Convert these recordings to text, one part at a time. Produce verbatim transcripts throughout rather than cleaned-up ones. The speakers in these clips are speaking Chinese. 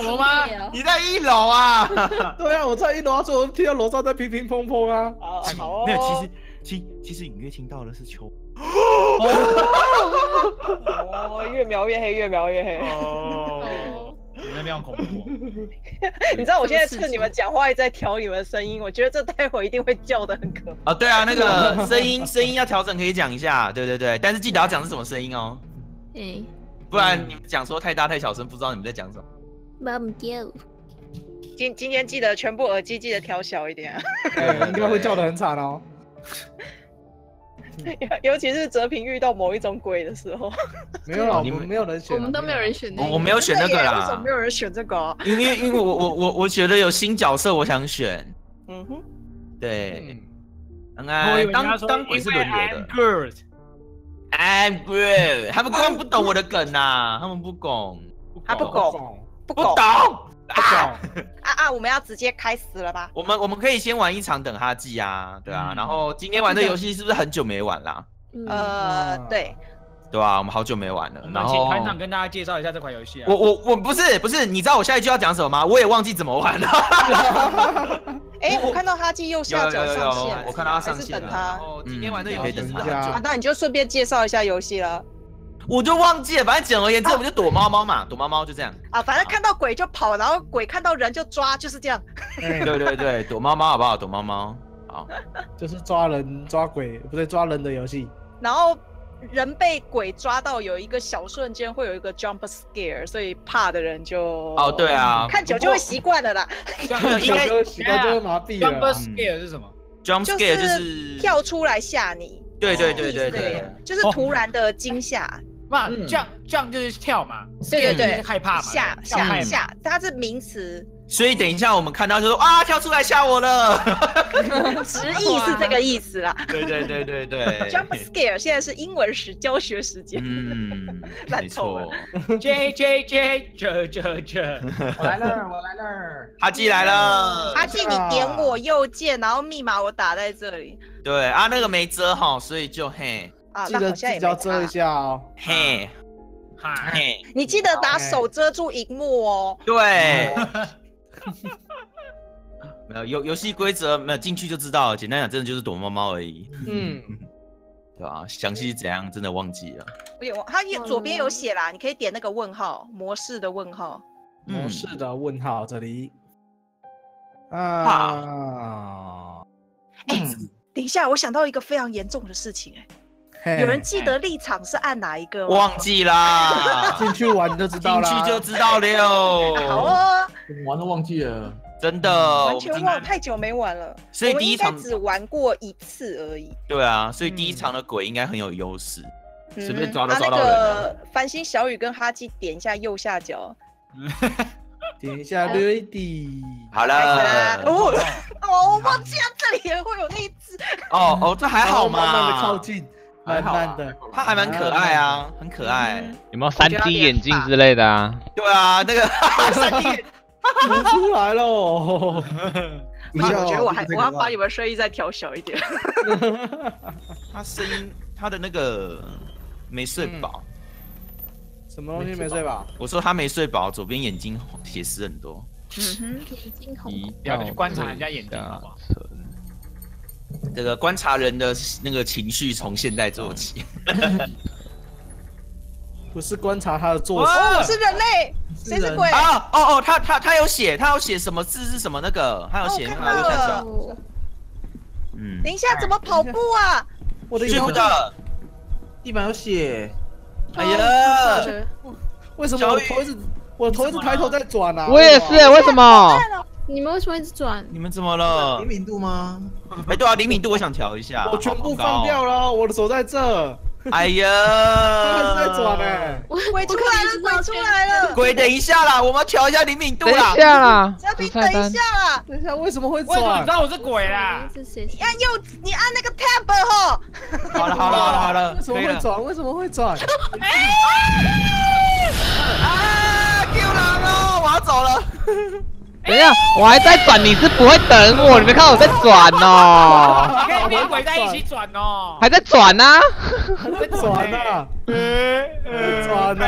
一楼吗？你在一楼啊？对啊，我在一楼啊，所以我听到楼上在乒乒乓乓啊。好，好。没有，其实其其实隐约听到的是球。哦，越描越黑，越描越黑。哦，你那边好恐怖。你知道我现在趁你们讲话一直在调你们的声音，我觉得这待会一定会叫的很可怕。啊，对啊，那个声音声音要调整，可以讲一下，对对对，但是记得要讲是什么声音哦。嗯。 不然你们讲说太大太小声，不知道你们在讲什么。妈咪丢。今今天记得全部耳机记得调小一点啊。应该会叫得很惨哦。尤其是哲平遇到某一种鬼的时候。没有啦，你们没有人选。我们都没有人选。我我没有选那个啦。为什么没有人选这个？因为因为我我我我觉得有新角色，我想选。嗯哼。对。哎，当当鬼是轮流的。 I'm good， 他们根本不懂我的梗呐，他们不懂，他不懂，不懂，不懂啊啊！我们要直接开始了吧？我们我们可以先玩一场，等他记啊，对啊。然后今天玩的游戏是不是很久没玩啦？呃，对，对啊，我们好久没玩了。然后团长跟大家介绍一下这款游戏啊。我我我不是不是，你知道我下一句要讲什么吗？我也忘记怎么玩了。哎，我看到他进右下角上线，我看到他上线了。哦，今天玩的游戏是啊，那你就顺便介绍一下游戏了。我就忘记了，反正简而言之，我们就躲猫猫嘛，躲猫猫就这样。啊，反正看到鬼就跑，然后鬼看到人就抓，就是这样。对对对，躲猫猫好不好？躲猫猫，好，就是抓人抓鬼，不对，抓人的游戏。然后人被鬼抓到，有一个小瞬间会有一个 jump scare， 所以怕的人就哦，对啊，看久就会习惯了啦。 应该习惯就会麻痹了。Jump scare 是什么 ？Jump scare 就是跳出来吓你。对对对对对，就是突然的惊吓。哇，这样这样就是跳嘛。对对对，害怕嘛。吓吓吓，它是名词。所以等一下我们看到就说啊，跳出来吓我了。直译是这个意思啦。对对对对对。Jump scare 现在是英文时教学时间。嗯，没错。J J J J J J， 我来了，我来了。阿纪来了。阿纪，你点我右键，然后密码我打在这里。对啊，那个没遮哈，所以就嘿。啊，记得记得要遮一下哦。嘿，嘿，你记得打手遮住荧幕哦。对。 没有游游戏规则，没有进去就知道了。简单讲，真的就是躲猫猫而已。嗯，对吧、啊？详细是怎样，真的忘记了。有，它有左边有写啦，你可以点那个问号模式的问号。模式的问号，这里。啊。哎、欸，等一下，我想到一个非常严重的事情、欸，哎，有人记得立场是按哪一个？忘记啦，进去玩你就知道了，进去就知道了。好哦。 我们玩都忘记了，真的，完全忘，太久没玩了。所以第一场只玩过一次而已。对啊，所以第一场的鬼应该很有优势，随便抓都抓到人。那个繁星小雨跟哈基点一下右下角，点一下 ready。好了，哦，我忘记了这里也会有那一只。哦哦，这还好嘛，慢慢的靠近，慢慢的，它还蛮可爱啊，很可爱。有没有三 D 眼镜之类的啊？对啊，那个三 D。 我出来喽！我觉得我还我要把你们声音再调小一点。他声音，他的那个没睡饱。什么东西没睡饱？我说他没睡饱，左边眼睛血丝很多。嗯哼，眼睛红。不要去观察人家眼睛好不好？这个观察人的那个情绪从现在做起。不是观察他的作息。哦，我是人类。 谁是鬼啊？哦哦，他他他有写，他有写什么字是什么那个？他有写那个右下角。嗯。等一下，怎么跑步啊？我的脚的地板有血。哎呀！为什么我头一直我头一直抬头在转啊？我也是，为什么？你们为什么一直转？你们怎么了？灵敏度吗？哎，对啊，灵敏度我想调一下。我全部放掉了，我的手在这。 哎呀！在转哎，鬼出来了，鬼出来了！鬼等一下啦，我们要调一下灵敏度啦。等一下啦，小平，等一下啦。等一下，为什么会转？你知道我是鬼啦？你按右，你按那个 tab 吼。好了好了好了好了，为什么会转？为什么会转？啊！救人哦，我要走了。等一下，我还在转，你是不会等我？你没看我在转哦。 跟鬼在一起转哦，还在转呢，还在转呢，转呢，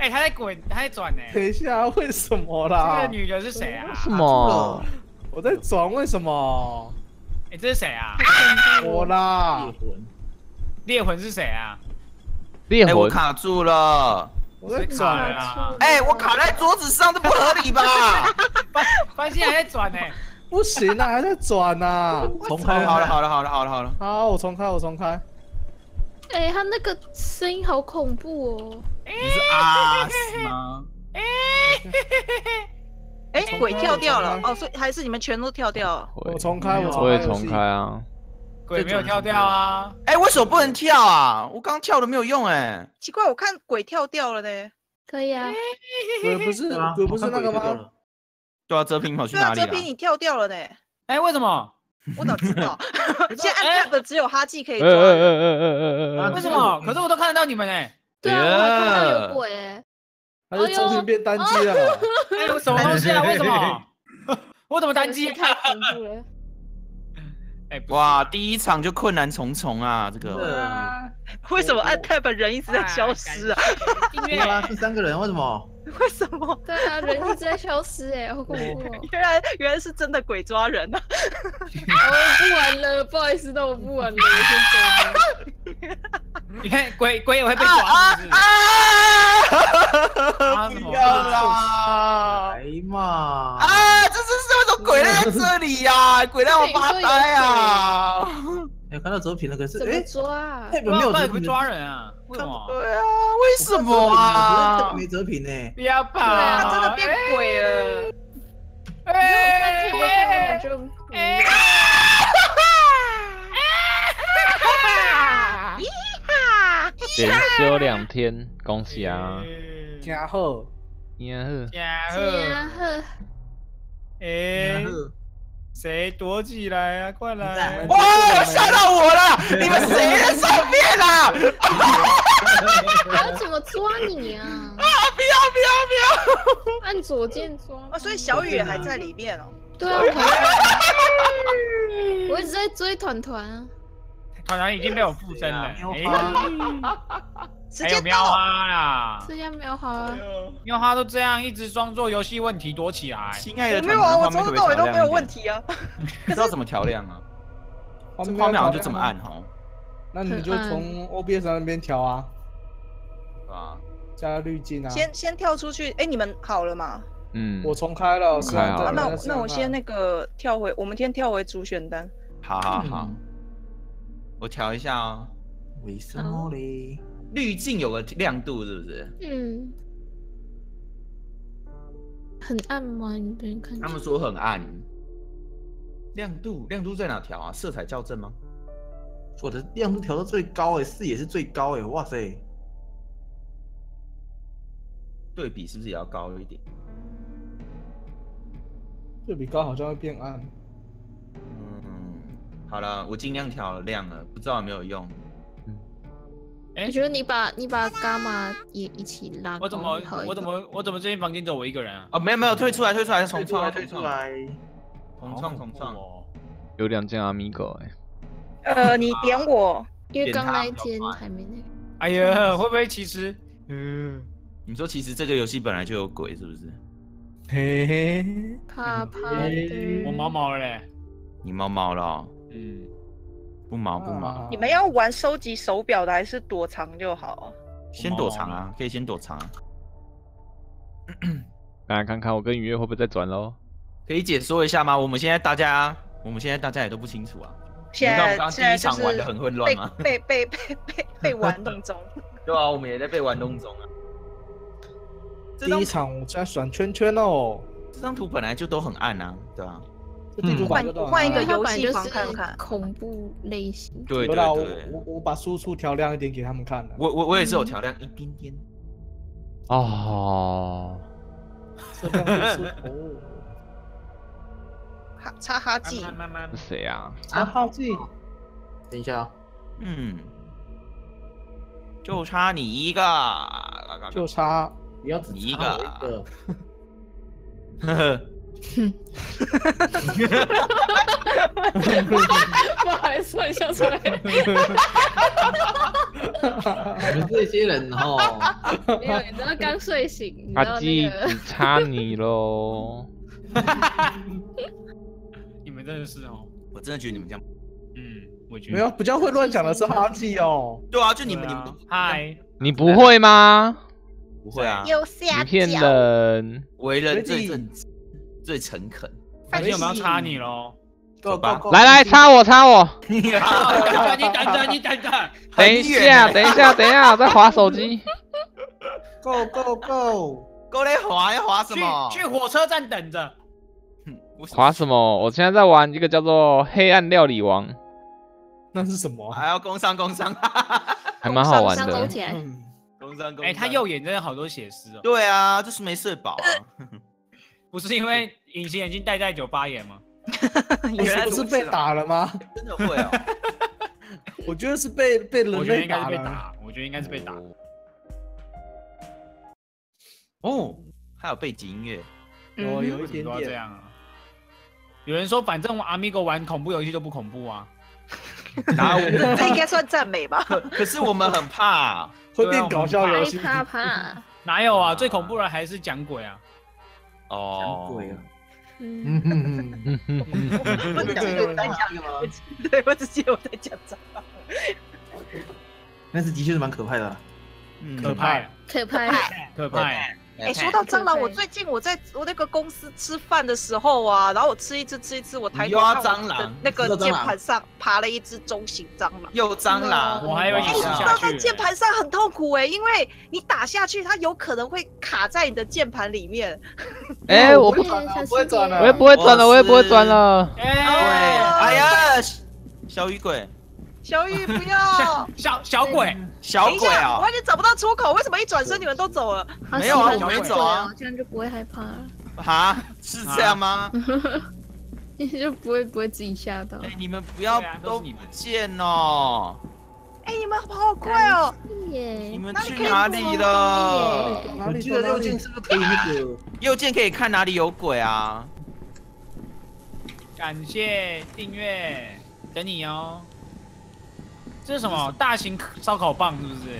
哎、欸，他在滚，他在转呢、欸。等一下，为什么啦？这个女人是谁啊？为什么？我在转，为什么？哎、欸，这是谁啊？我啦。猎魂。猎魂是谁啊？猎魂、欸、我卡住了。 我在转啊！哎、欸，我卡在桌子上，这不合理吧？发现还在转呢、欸，不行啊，还在转啊！重开，好了好了好了好了好了，好，我重开我重开。哎、欸，他那个声音好恐怖哦！欸、你是啊是吗？哎、欸，哎、欸，鬼跳掉了哦，所以还是你们全都跳掉了。我重开我重开我也重开啊，鬼没有跳掉啊！哎、欸，为什么不能跳啊？我刚跳的没有用哎、欸，奇怪，我看鬼跳掉了嘞。可以啊，鬼不是鬼不是那个吗？对啊，哲平跑去哪里了？哲平你跳掉了嘞。哎、欸，为什么？我哪知道？现在按跳的只有哈记可以抓。欸欸欸欸欸欸啊、为什么？可是我都看得到你们哎、欸。对啊，我看到有鬼哎、欸。还是哲平变单机了？哎、欸，什么东西啊？为什么？我怎么单机？太恐怖了。欸、哇，第一场就困难重重啊！这个、啊、为什么按 tab 人一直在消失啊？对啊，是三个人，为什么？为什么？对啊，人一直在消失哎、欸，好恐怖、喔！原来原来是真的鬼抓人啊！我不玩了，不好意思，那我不玩了，我先走了。你看鬼鬼也会被抓是不是？啊！不要啦！哎嘛！啊！这是什么鬼在这里呀？鬼让我发呆啊！有看到左屏那个是哎抓啊？日本没有不抓人啊？为什么？对啊，为什么啊？没左屏呢？不要怕！他真的变鬼了！哎！哎！哎！连休两天，恭喜啊！加贺，加贺，加贺，哎，谁躲起来啊？快来！哇，吓到我了！你们谁在上面啊？我怎么抓你啊？啊！不要不要不要！按左键抓啊！所以小雨还在里面哦。对啊，我一直在追团团啊。 好像已经被我附身了。还有喵哈啦，这下喵哈，喵哈都这样一直装作游戏问题躲起来。亲爱的，没有啊，我从头到尾都没有问题啊。不知道怎么调亮啊？这画面好像就这么暗哦。那你就从 O B S 那边调啊。啊，加滤镜啊。先先跳出去，哎，你们好了吗？嗯，我重开了。那那那我先那个跳回，我们先跳回主选单。好好好。 我调一下哦，为什么嘞？滤镜有个亮度是不是？嗯，很暗吗？你不能看。他们说很暗。亮度，亮度在哪调啊？色彩校正吗？我的亮度调到最高哎、欸，视野是最高哎、欸，哇塞！对比是不是也要高一点？对比高好像会变暗。 好了，我尽量调亮了，不知道有没有用。嗯，哎、欸，我觉得你把你把伽马也一起拉高。我怎么我怎么我怎么这间房间只有我一个人啊？哦，没有没有，退出来退出来，重创退出来，重创重创。有两件阿米狗哎。呃，你点我，因为刚那一天还没那个。哎呀，会不会其实，嗯，你说其实这个游戏本来就有鬼是不是？嘿嘿，怕怕的。我毛毛嘞，你毛毛了。 嗯，不毛不毛。你们要玩收集手表的还是躲藏就好？先躲藏啊，可以先躲藏。来看看我跟雨月会不会再转喽？可以解说一下吗？我们现在大家，我们现在大家也都不清楚啊。现在现在就是玩的很混乱吗？被被被被被玩弄中。对啊，我们也在被玩弄中啊。第一场我在转圈圈哦。这张图本来就都很暗啊，对啊。 换换一个游戏房看看，恐怖类型。对对对，我我把输出调亮一点给他们看了。我我我也是有调亮一点点。哦。哈擦哈记。谁呀？擦哈记。等一下。嗯。就差你一个。就差你要你一个。呵呵。哼，不好意思，我笑出来。你们这些人哦，没有，你知道刚睡醒，阿基只差你喽。你们真的是哦，我真的觉得你们这样，嗯，我觉得没有比较会乱讲的是阿基哦。对啊，就你们你们嗨，你不会吗？不会啊，你骗人，为人最正直。 最诚恳，而且我们要插你喽！走吧，来来插我插我！你等等你等等，等一下等一下等一下，在滑手机。Go go go go 嘞滑要滑什么？去火车站等着。滑什么？我现在在玩一个叫做《黑暗料理王》，那是什么？还要工商工商，还蛮好玩的。工商工商，哎，他右眼真的好多血丝哦。对啊，就是没睡饱。 不是因为隐形眼镜戴在九八眼吗？原来不是被打了吗？真的会哦！我觉得是被被人类打了。我觉得应该是被打。哦，还有背景音乐，有有一点点这样啊。有人说，反正我 Amigo 玩恐怖游戏就不恐怖啊。哪有？这应该算赞美吧？可是我们很怕，会变搞笑游戏。怕怕？哪有啊？最恐怖的还是讲鬼啊！ 哦，鬼啊！嗯嗯嗯嗯，我讲有在讲什么？对，我只记得我在讲脏话。但是的确是蛮可怕的，可怕，可怕，可怕。哎，说到蟑螂，我最近我在我那个公司吃饭的时候啊，然后我吃一只吃一只，我抬头看我那个键盘上爬了一只中型蟑螂，有蟑螂，我还以为你掉在键盘上很痛苦哎，因为你打下去，它有可能会卡在你的键盘里面。 哎，我不转了，我不会转了，我也不会转了，我也不会转了。哎，哎呀，小雨鬼，小雨不要，小小鬼，小鬼啊！我完全找不到出口，为什么一转身你们都走了？没有啊，我没走啊，这样就不会害怕了。啊？是这样吗？你就不会不会自己吓到？哎，你们不要都不见哦！哎，你们好快哦！你们去哪里了？我记得右键是不是可以那个？右键可以看哪里有鬼啊！感谢订阅，等你哦。这是什么？大型烧烤棒是不是？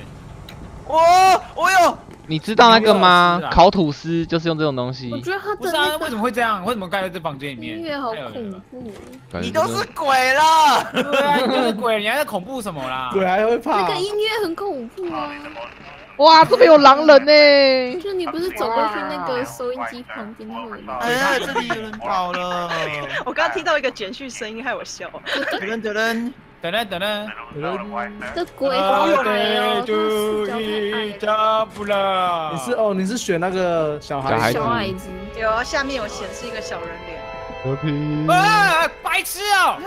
哦，我有。你知道那个吗？烤吐司就是用这种东西。我觉得他真的为什么会这样？为什么盖在这房间里面？音乐好恐怖。你都是鬼了！对啊，你就是鬼，你还在恐怖什么啦？鬼还会怕？这个音乐很恐怖啊！哇，这边有狼人呢！就是你不是走过去那个收音机旁边那个吗？哎呀，这里有人跑了！我刚刚听到一个简讯声音，害我笑。等等等等。 等等等等，这鬼好美哦！你是哦，你是选那个小孩小矮子？有，下面有显示一个小人脸。啊，白痴哦！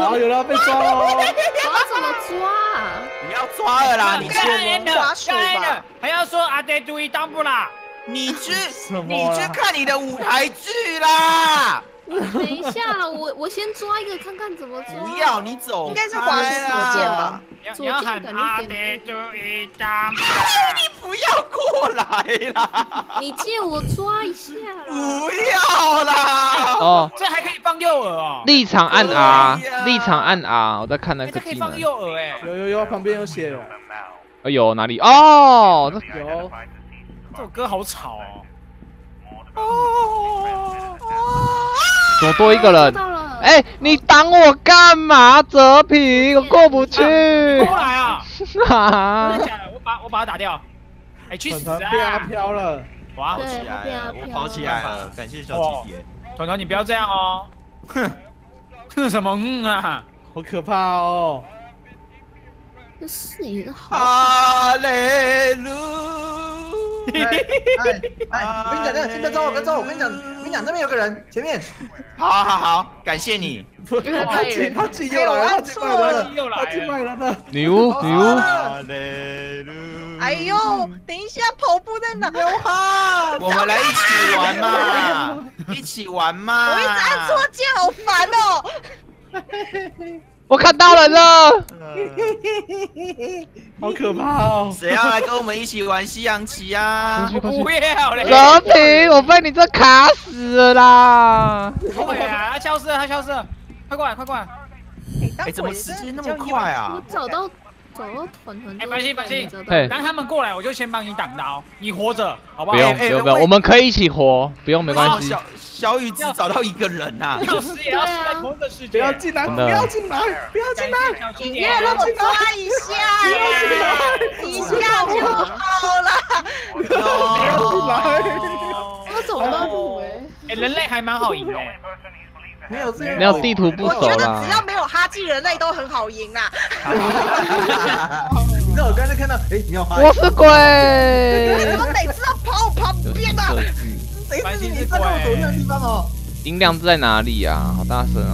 好，有人被抓喽！我怎么抓？你要抓了啦！你骗人！骗人！还要说阿呆注意当不啦？ 你去，你去看你的舞台剧啦！等一下，我我先抓一个看看怎么抓。不要你走，应该是滑是左键吧？左键感觉点。你不要过来啦！你借我抓一下。不要啦！哦，这还可以放右耳哦。立场按 R， 立场按 R， 我在看那个技能。可以放右耳哎。有有有，旁边有写。哎呦，哪里？哦，这有。 这首歌好吵哦！哦哦！走多一个人。哎，你挡我干嘛？哲平，我过不去。过来啊！啊！我把我把他打掉。哎，去死啊！被他飘了。哇！我起来了，我跑起来了。感谢小鸡姐。团团，你不要这样哦。哼，哼什么嗯啊？好可怕哦！这视野好。哈利路。 哎哎，我跟你讲，这跟着我，跟着我，我跟你讲，我跟你讲，这边有个人，前面。好，好，好，感谢你。他进，他进又来了，他进来了，他进来了。牛牛。哎呦，等一下，跑步在哪？刘浩，我们来一起玩嘛，一起玩嘛。我一直按错键，好烦哦。我看到人了，呃、好可怕哦！谁要来跟我们一起玩西洋棋啊？我不要嘞！和平，我被你这卡死了啦！对啊，他消失了，他消失了，快过来，快过来！哎、欸，怎么时间那么快啊？我找到。 走到团团，哎，白信白信，对，让他们过来，我就先帮你挡刀，你活着，好不好？不用不用不用，我们可以一起活，不用没关系。小小雨只找到一个人呐，要死也要死在同一个世界。不要进来，不要进来，不要进来，你也让我抓一下，一下就好了。不要进来，我走到路哎，哎，人类还蛮好赢的。 没有这样，没有地图不熟啦。我觉得只要没有哈基人类都很好赢啦。你知道我刚才看到，哎，你要哈基？我是鬼。你怎么每次要跑我旁边啊？谁是你？你站在我左右的地方哦。音量是在哪里啊？好大声哦！